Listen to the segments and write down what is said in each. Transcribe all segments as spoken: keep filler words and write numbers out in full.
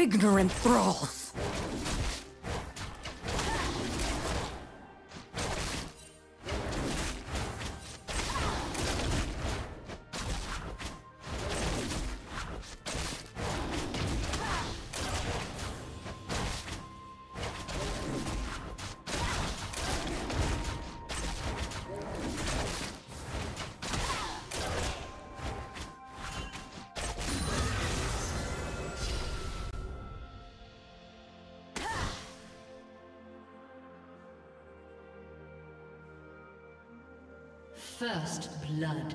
ignorant thralls. First blood.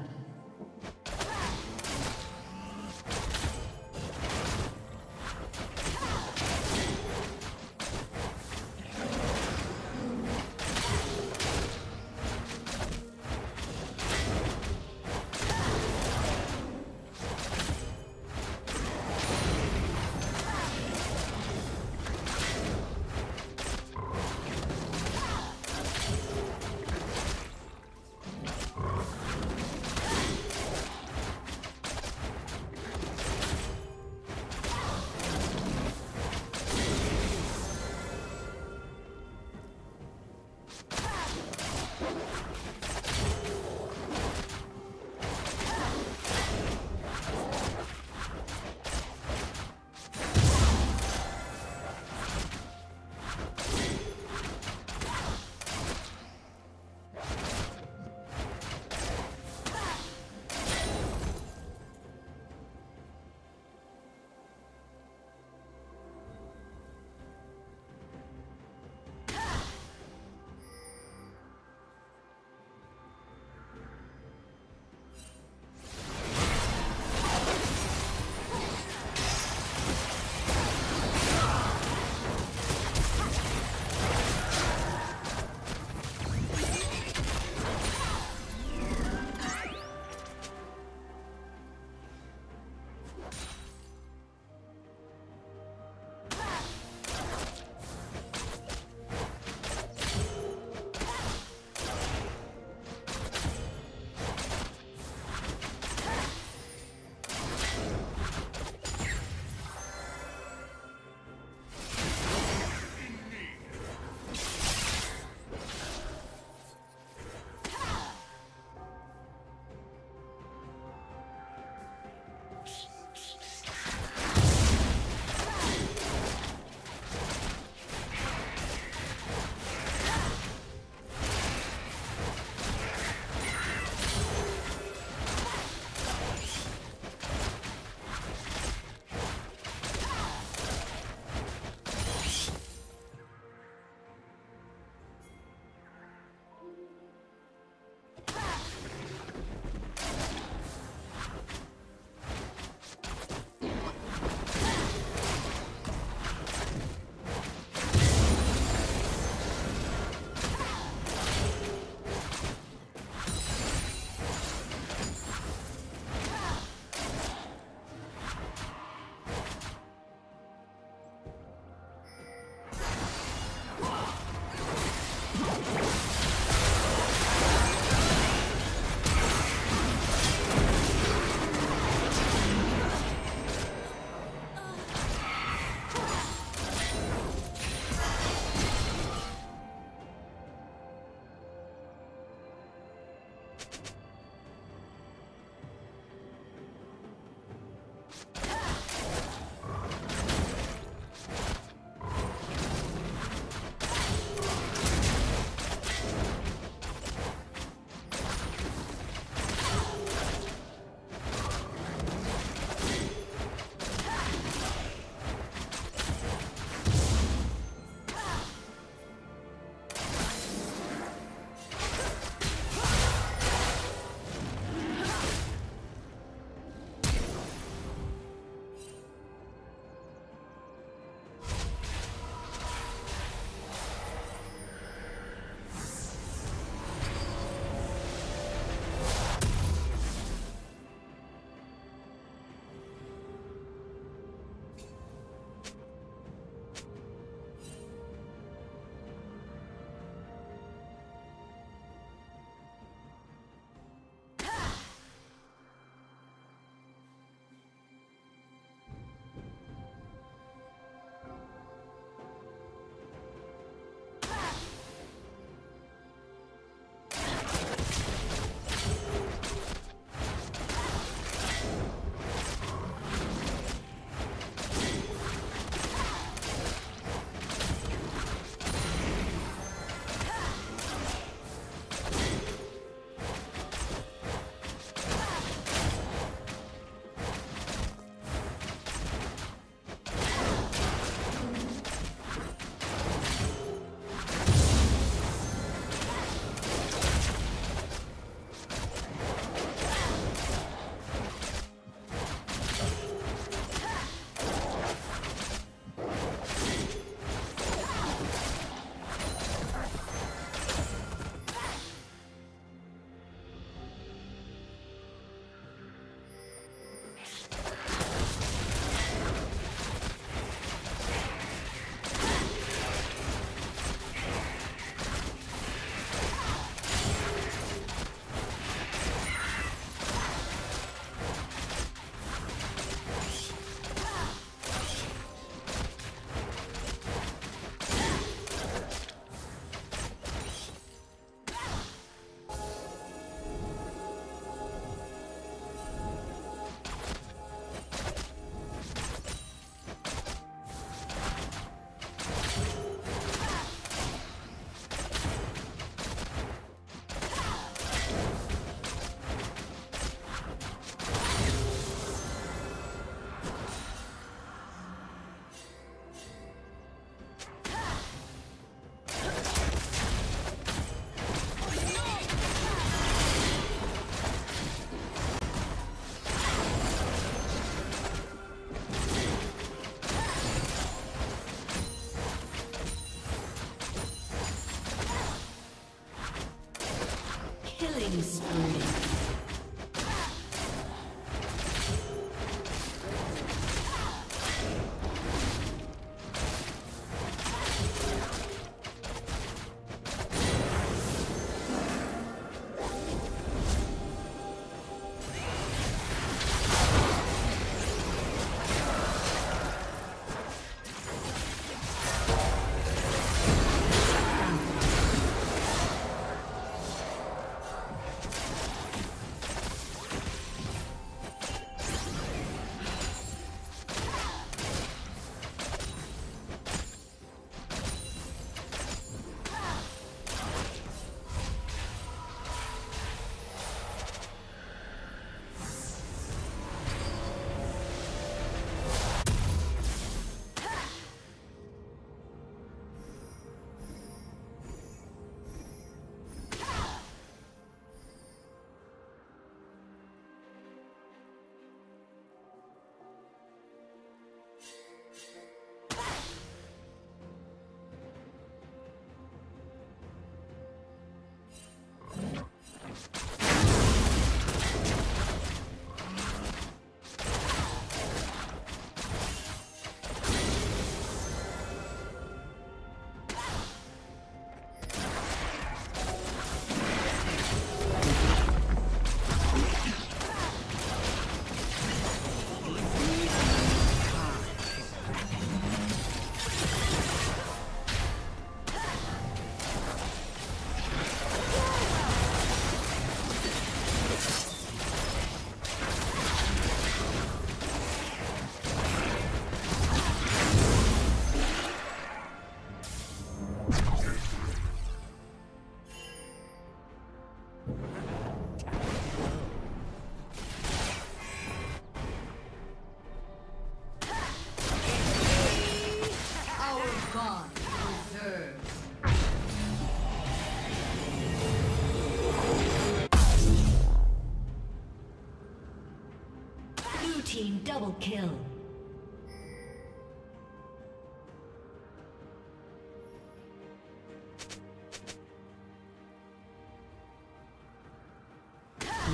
Team double kill.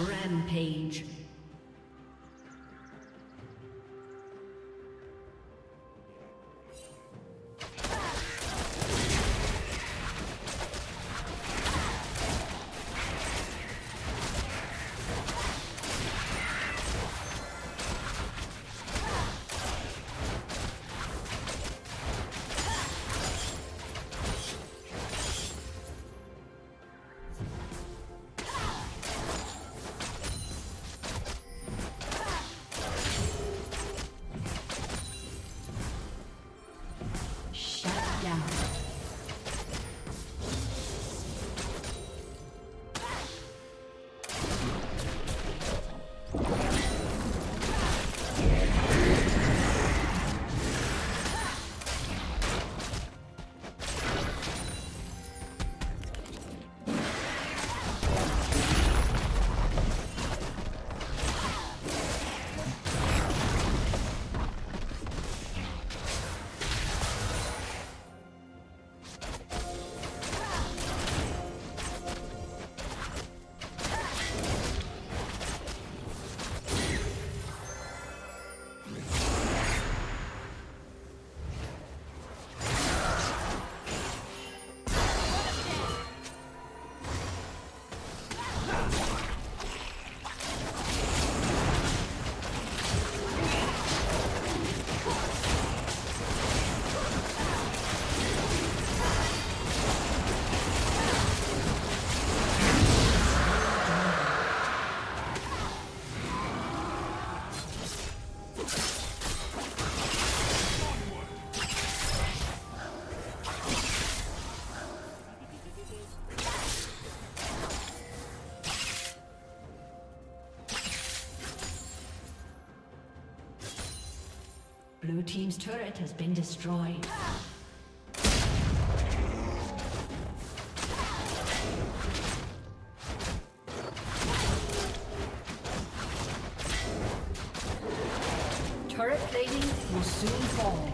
Rampage. Blue team's turret has been destroyed. Turret plating will soon fall.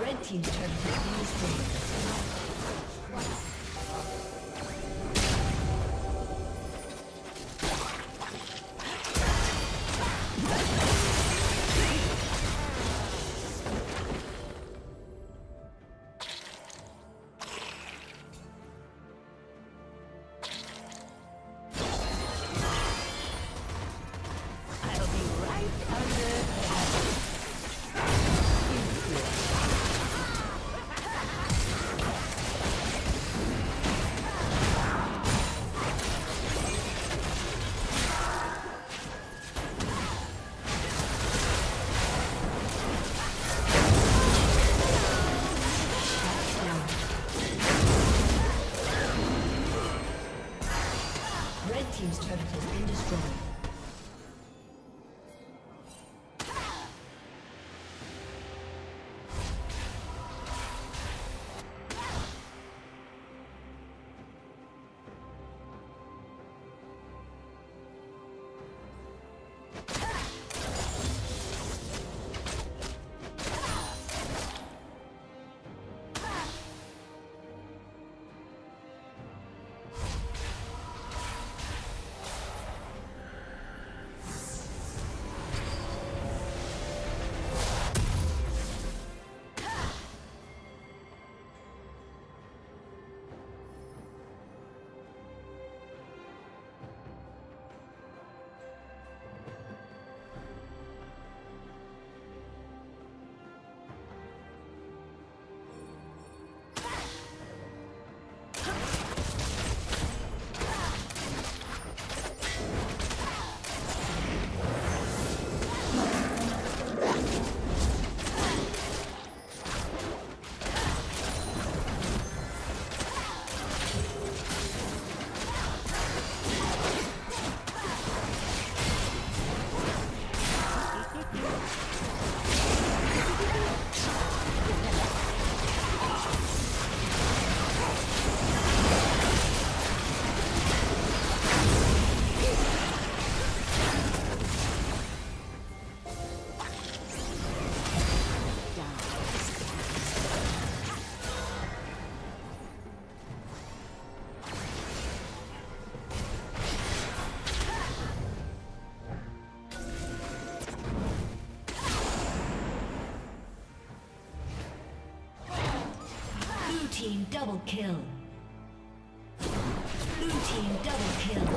Red team's turn to use team double kill. Blue team double kill.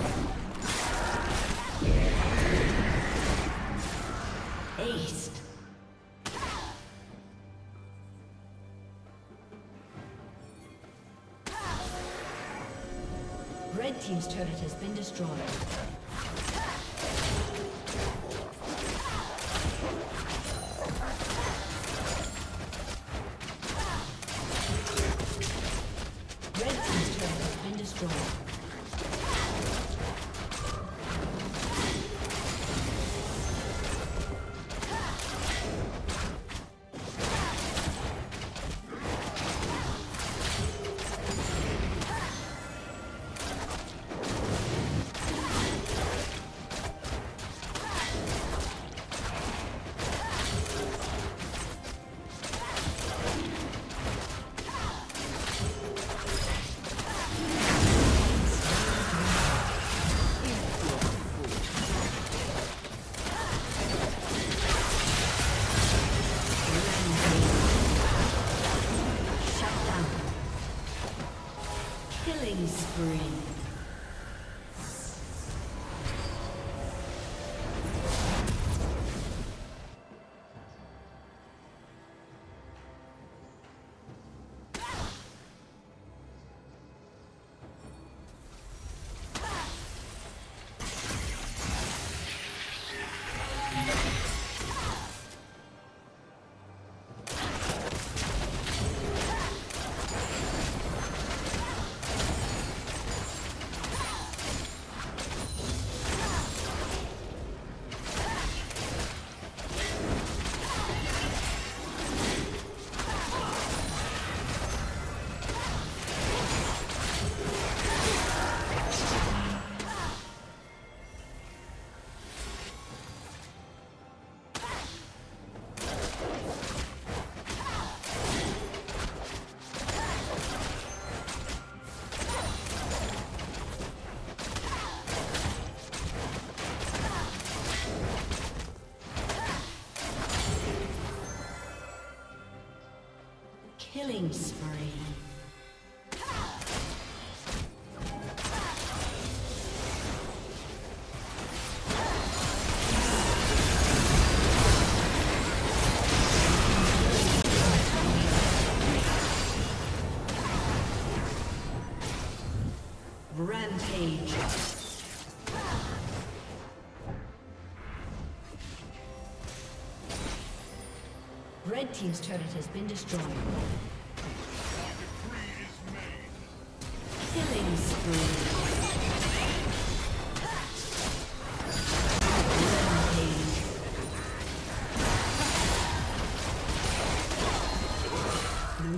Ace. Red team's turret has been destroyed. Spree. Killing spree. Rampage. Red team's turret has been destroyed. Killing spree. Blue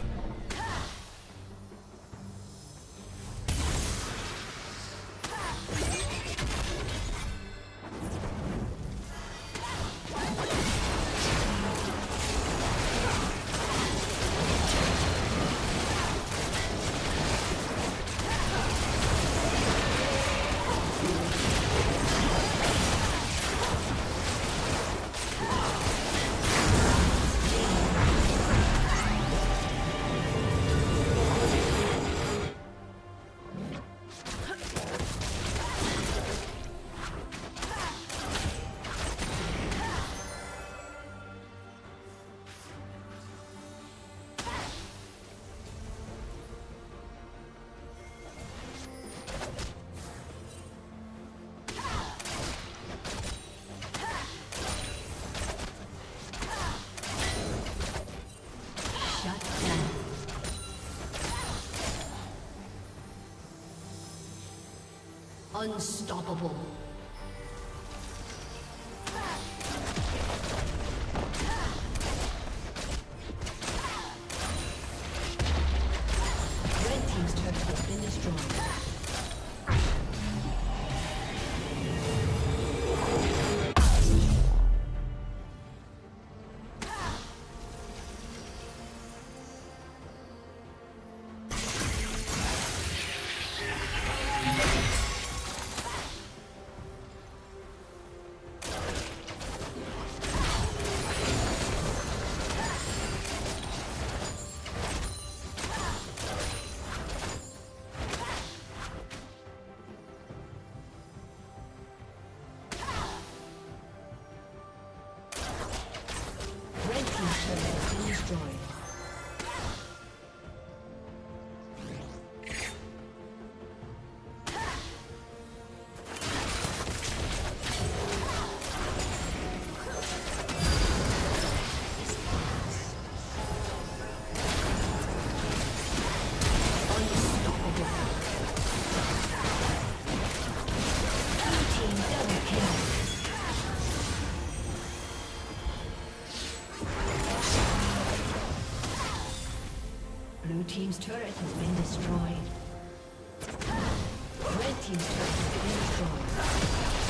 Unstoppable. Red team's turret has been destroyed. Blue team's turret has been destroyed. Red team's turret has been destroyed.